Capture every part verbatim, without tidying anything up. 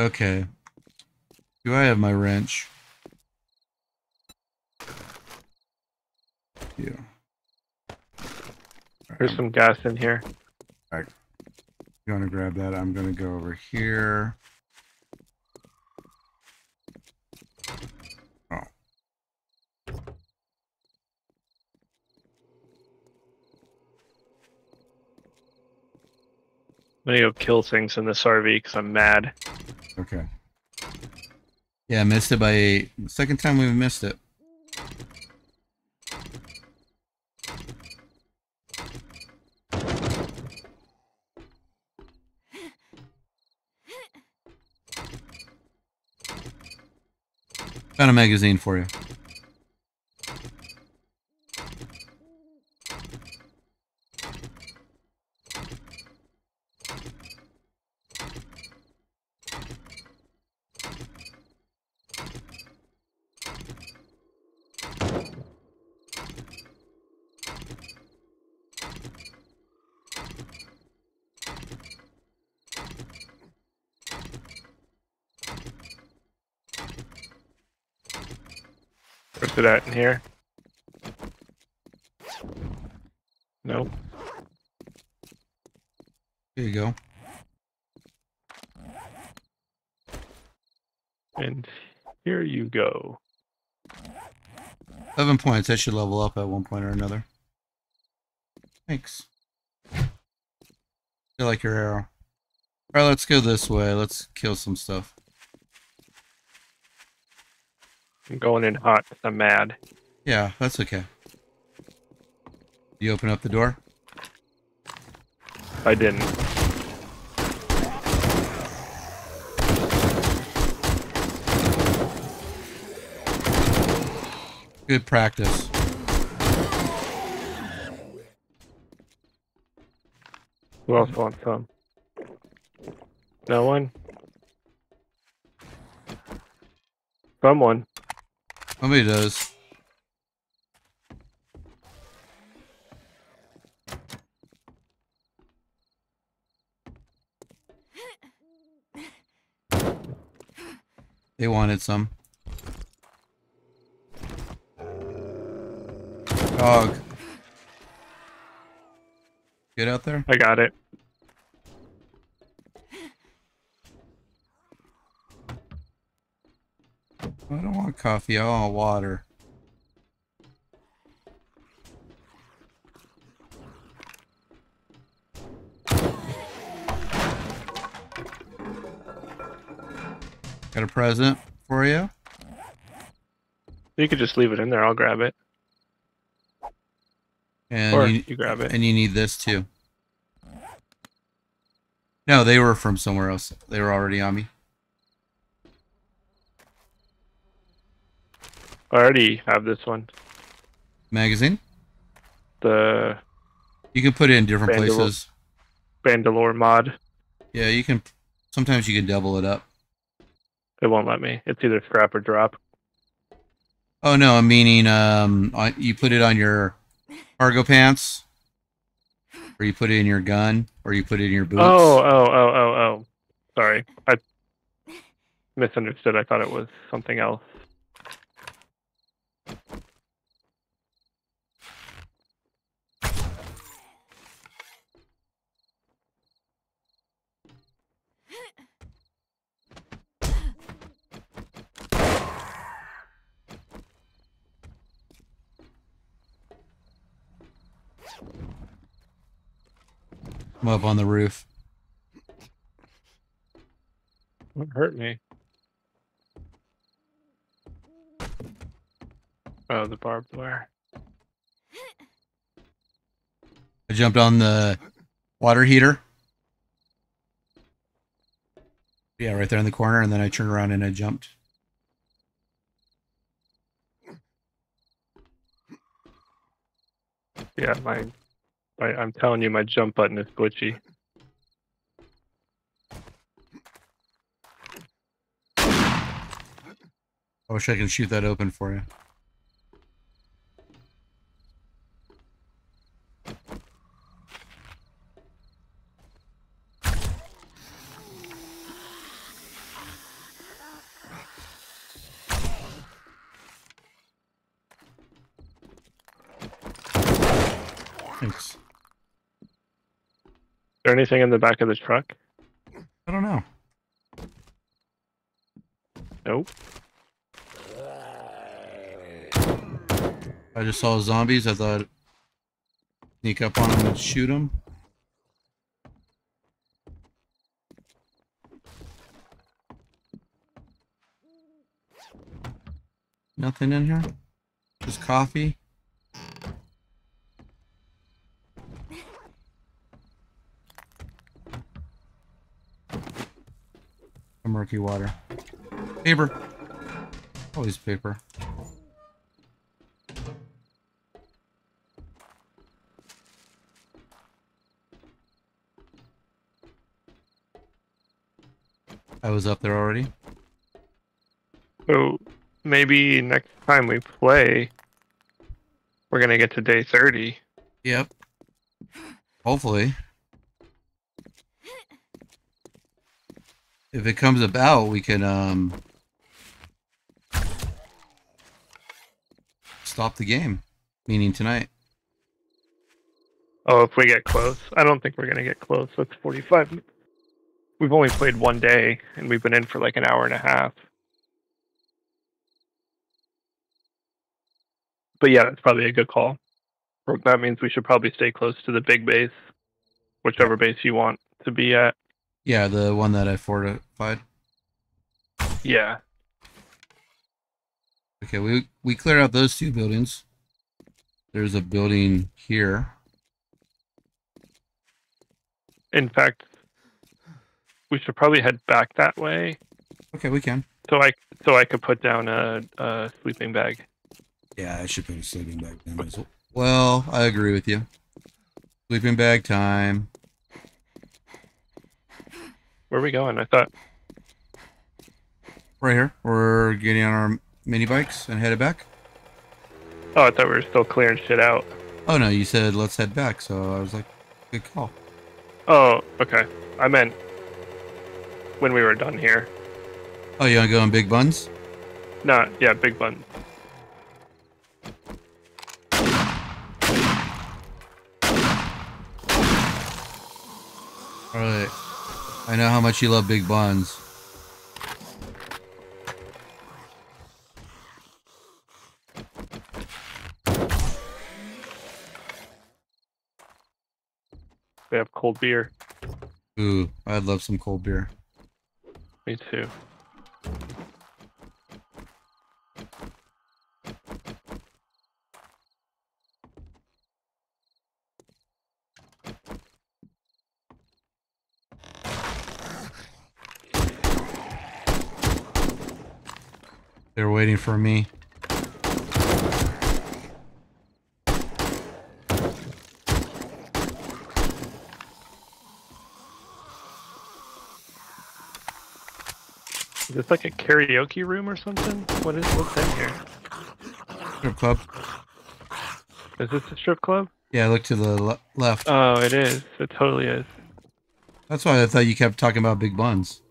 Okay. Do I have my wrench? Yeah. There's some gas in here. All right. I'm gonna grab that. I'm gonna go over here. Oh. I'm gonna go kill things in this R V because I'm mad. Okay. Yeah, I missed it by eight. The second time we missed it. Found a magazine for you. Where's it at in here? Nope. There you go. And here you go. Seven points. That should level up at one point or another. Thanks. I feel like your arrow. Alright, let's go this way. Let's kill some stuff. I'm going in hot because I'm mad. Yeah, that's okay. You open up the door? I didn't. Good practice. Who else wants some? No one? Someone. Somebody does. They wanted some. Dog. Get out there. I got it. I don't want coffee, I want water. Got a present for you? You could just leave it in there, I'll grab it. And or you, you grab it. And you need this too. No, they were from somewhere else. They were already on me. I already have this one. Magazine? The... You can put it in different Bandalore, places. Bandalore mod. Yeah, you can... Sometimes you can double it up. It won't let me. It's either scrap or drop. Oh, no, I'm meaning um, on, you put it on your cargo pants, or you put it in your gun, or you put it in your boots. Oh, oh, oh, oh, oh. Sorry. I misunderstood. I thought it was something else. I'm up on the roof. It hurt me. Oh, the barbed wire. I jumped on the water heater. Yeah, right there in the corner, and then I turned around and I jumped. Yeah, mine. I, I'm telling you, my jump button is glitchy. I wish I could shoot that open for you. Thanks. Is there anything in the back of the truck? I don't know. Nope. I just saw zombies. I thought I'd sneak up on them and shoot them. Nothing in here? Just coffee? Some murky water. Paper! Always paper. I was up there already. Oh. Maybe next time we play, we're going to get to day thirty. Yep. Hopefully. If it comes about, we can um, stop the game. Meaning tonight. Oh, if we get close. I don't think we're going to get close. It's forty-five. We've only played one day, and we've been in for like an hour and a half. But yeah, that's probably a good call. That means we should probably stay close to the big base, whichever base you want to be at. Yeah, the one that I fortified. Yeah. Okay, we we cleared out those two buildings. There's a building here. In fact, we should probably head back that way. Okay, we can. So I so I could put down a, a sleeping bag. Yeah, I should put a sleeping bag down as well. Well, I agree with you. Sleeping bag time. Where are we going? I thought... Right here. We're getting on our mini bikes and headed back. Oh, I thought we were still clearing shit out. Oh, no. You said, let's head back. So I was like, good call. Oh, okay. I meant when we were done here. Oh, you want to go on Big Buns? No, yeah, Big Buns. Alright. I know how much you love Big Buns. They have cold beer. Ooh, I'd love some cold beer. Me too. They're waiting for me. Is this like a karaoke room or something? What is what's in here? Strip club. Is this a strip club? Yeah, look to the le left. Oh, it is. It totally is. That's why I thought you kept talking about Big Buns.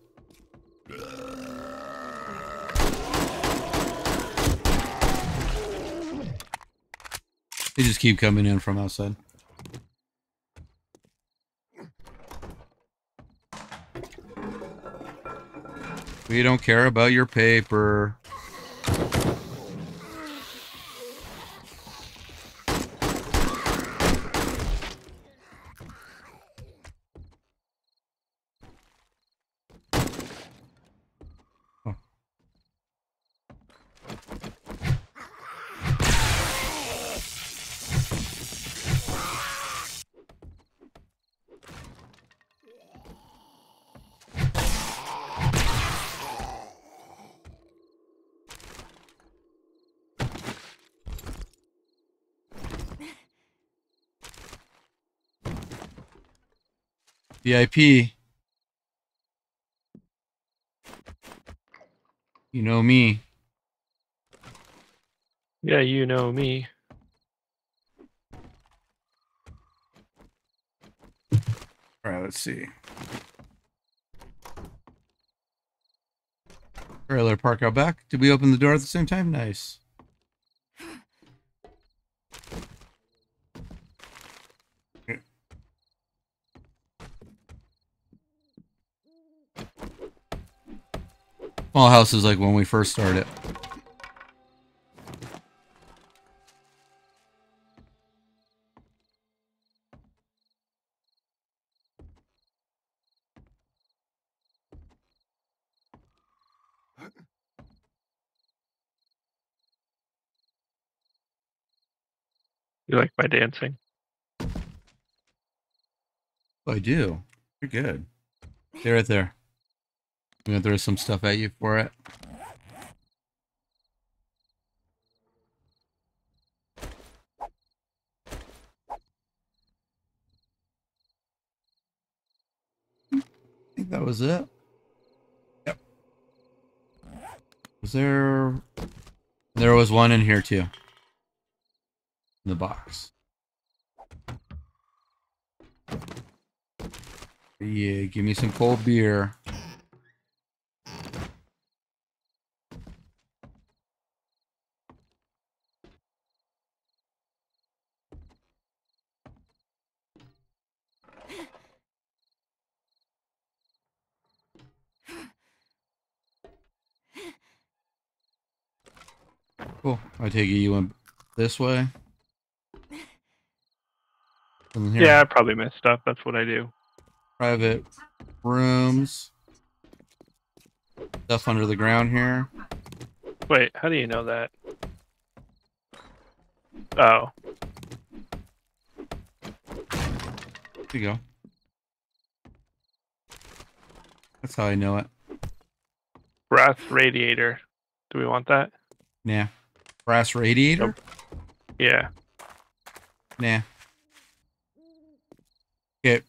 They just keep coming in from outside. We don't care about your paper. V I P. You know me. Yeah, you know me. All right, let's see. Trailer park out back. Did we open the door at the same time? Nice. Small house is like when we first started. You like my dancing? I do. You're good. Stay right there. I'm gonna throw some stuff at you for it. I think that was it. Yep. Was there... There was one in here too. The box. Yeah, give me some cold beer. Cool. I take it you went this way. Yeah, I probably messed up. That's what I do. Private rooms. Stuff under the ground here. Wait, how do you know that? Oh. There you go. That's how I know it. Brass radiator. Do we want that? Nah. Brass radiator? Nope. Yeah. Nah. Okay.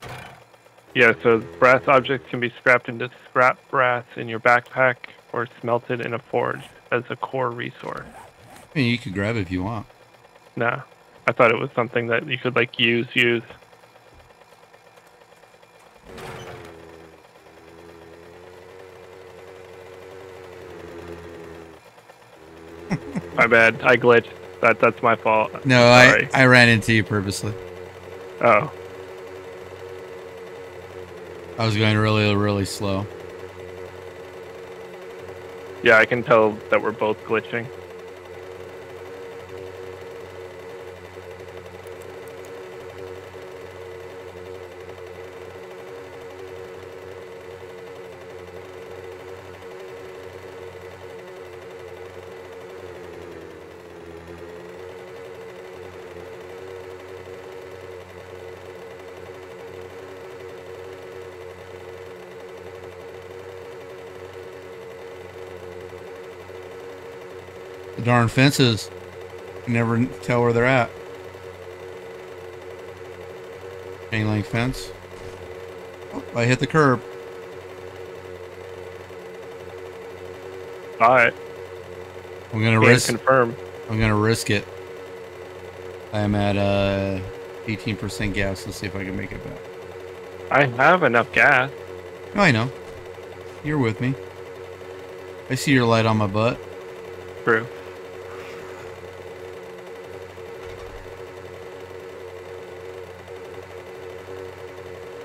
Yeah, so brass objects can be scrapped into scrap brass in your backpack or smelted in a forge as a core resource. I mean, you could grab it if you want. No. I thought it was something that you could, like, use, use. My bad. I glitched. That, that's my fault. No, I, I ran into you purposely. Oh. I was going really, really slow. Yeah, I can tell that we're both glitching. Darn fences. You never tell where they're at. Chain link fence. Oh, I hit the curb. Alright. I'm gonna risk confirm. I'm gonna risk it. I'm at uh eighteen percent gas. Let's see if I can make it back. I have enough gas. No, I know. You're with me. I see your light on my butt. True.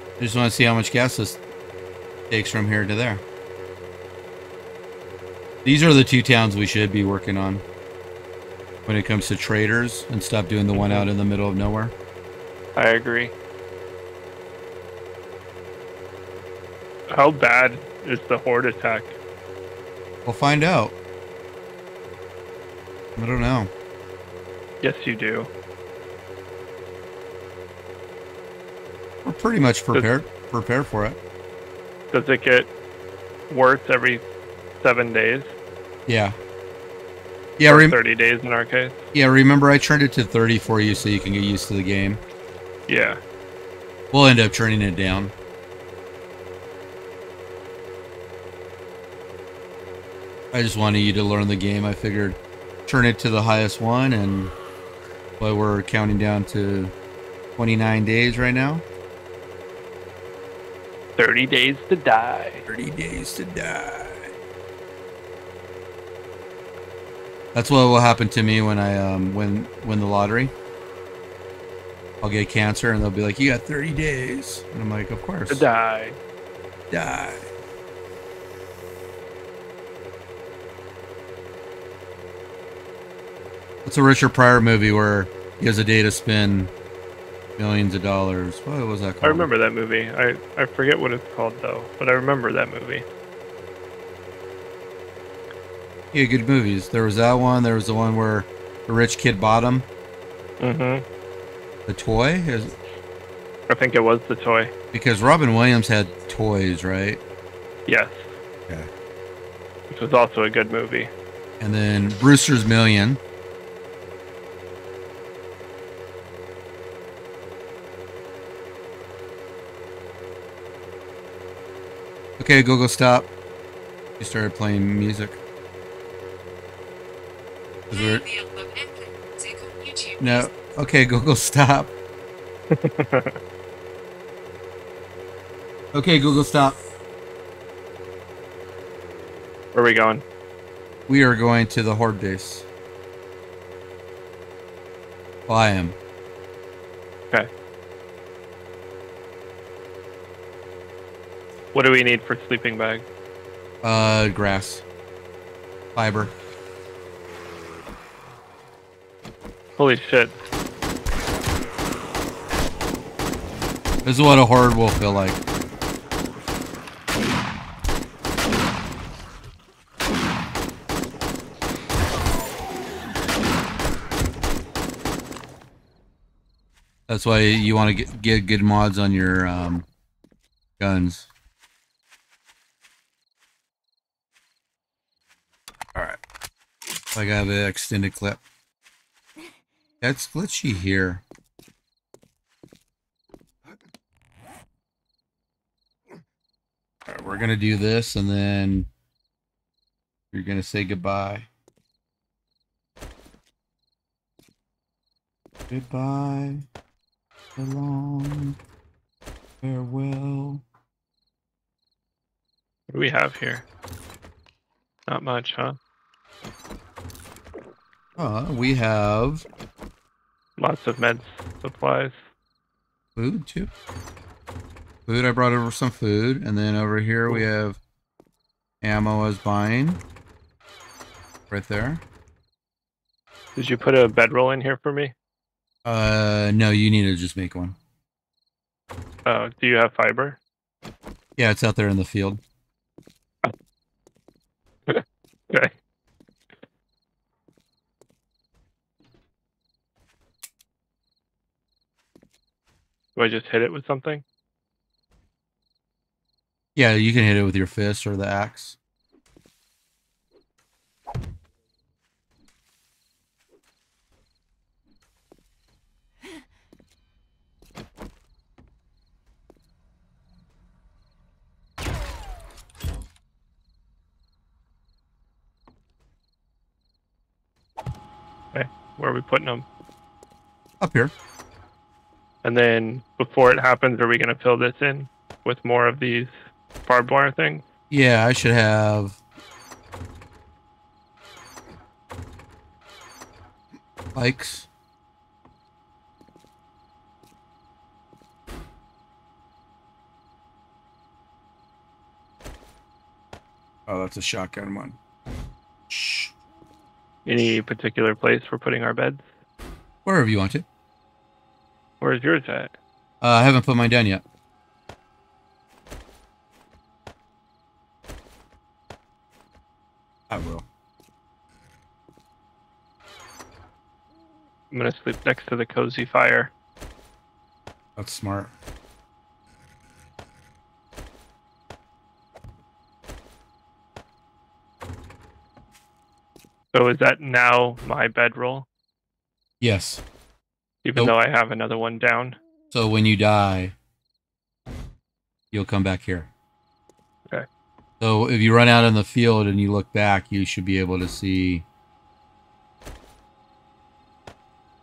I just want to see how much gas this takes from here to there. These are the two towns we should be working on when it comes to traders, and stop doing the one out in the middle of nowhere. I agree. How bad is the horde attack? We'll find out. I don't know. Yes, you do. We're pretty much prepared. Does, prepare for it. Does it get worse every seven days? Yeah. Yeah. Or thirty days in our case. Yeah. Remember, I turned it to thirty for you, so you can get used to the game. Yeah. We'll end up turning it down. I just wanted you to learn the game. I figured, turn it to the highest one, and well, we're counting down to twenty-nine days right now. thirty days to die. thirty days to die. That's what will happen to me when I um, win, win the lottery. I'll get cancer, and they'll be like, you got thirty days. And I'm like, of course. To die. Die. What's a Richard Pryor movie where he has a day to spend millions of dollars? What was that called? I remember that movie. I, I forget what it's called, though, but I remember that movie. Yeah, good movies. There was that one. There was the one where the rich kid bought him. Mm-hmm. The toy? Is... I think it was the toy. Because Robin Williams had toys, right? Yes. Okay. Which was also a good movie. And then Brewster's Million. Okay, Google, stop. You started playing music. We're... No. Okay, Google, stop. Okay, Google, stop. Where are we going? We are going to the Horde base. Buy him. Okay. What do we need for sleeping bag? Uh, grass. Fiber. Holy shit. This is what a horde will feel like. That's why you want to get, get good mods on your um, guns. Alright. I got an extended clip. That's glitchy here. Alright, we're gonna do this and then you're gonna say goodbye. Goodbye. So long. Farewell. What do we have here? Not much, huh? Uh, we have lots of med supplies. Food too. Food, I brought over some food, and then over here we have ammo as buying. Right there. Did you put a bedroll in here for me? Uh, no, you need to just make one. Oh, do you have fiber? Yeah, it's out there in the field. Okay. Do I just hit it with something? Yeah, you can hit it with your fist or the axe. Okay, where are we putting them? Up here. And then, before it happens, are we going to fill this in with more of these barbed wire things? Yeah, I should have... Pikes. Oh, that's a shotgun one. Shh. Any particular place for putting our beds? Wherever you want it. Where's yours at? Uh, I haven't put mine down yet. I will. I'm gonna sleep next to the cozy fire. That's smart. So is that now my bedroll? Yes. Even nope. though I have another one down. So when you die, you'll come back here. Okay. So if you run out in the field and you look back, you should be able to see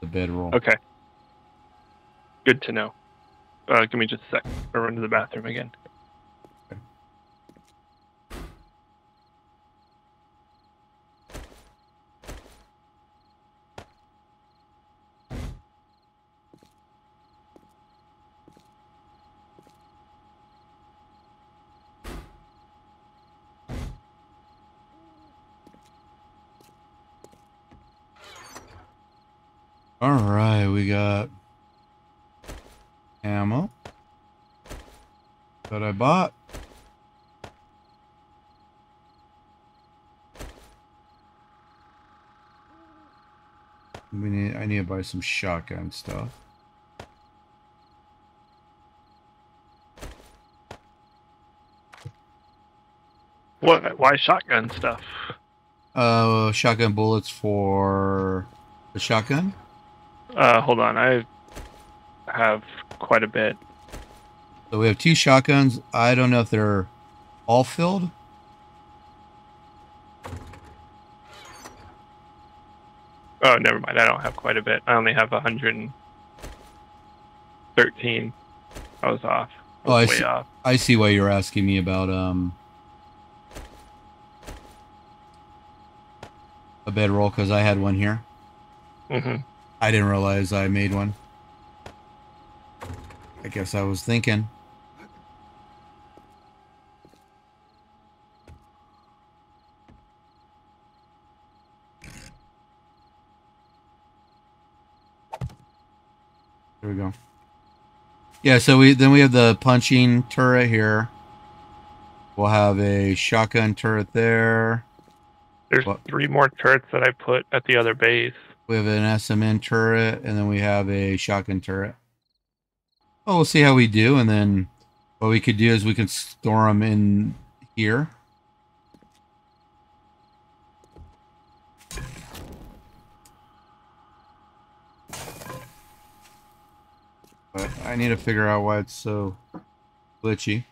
the bedroll. Okay. Good to know. Uh, give me just a sec. I'll run to the bathroom again. Okay. All right, we got ammo that I bought. We need, I need to buy some shotgun stuff. What? Why shotgun stuff? Uh, shotgun bullets for the shotgun? Uh, hold on. I have quite a bit. So we have two shotguns. I don't know if they're all filled. Oh, never mind. I don't have quite a bit. I only have one hundred thirteen. I was off. I was oh, I see, off. I see why you're asking me about um a bedroll, because I had one here. Mm-hmm. I didn't realize I made one. I guess I was thinking. There we go. Yeah, so we then we have the punching turret here. We'll have a shotgun turret there. There's what? Three more turrets that I put at the other base. We have an S M N turret, and then we have a shotgun turret. Oh, we'll see how we do, and then what we could do is we can store them in here. But I need to figure out why it's so glitchy.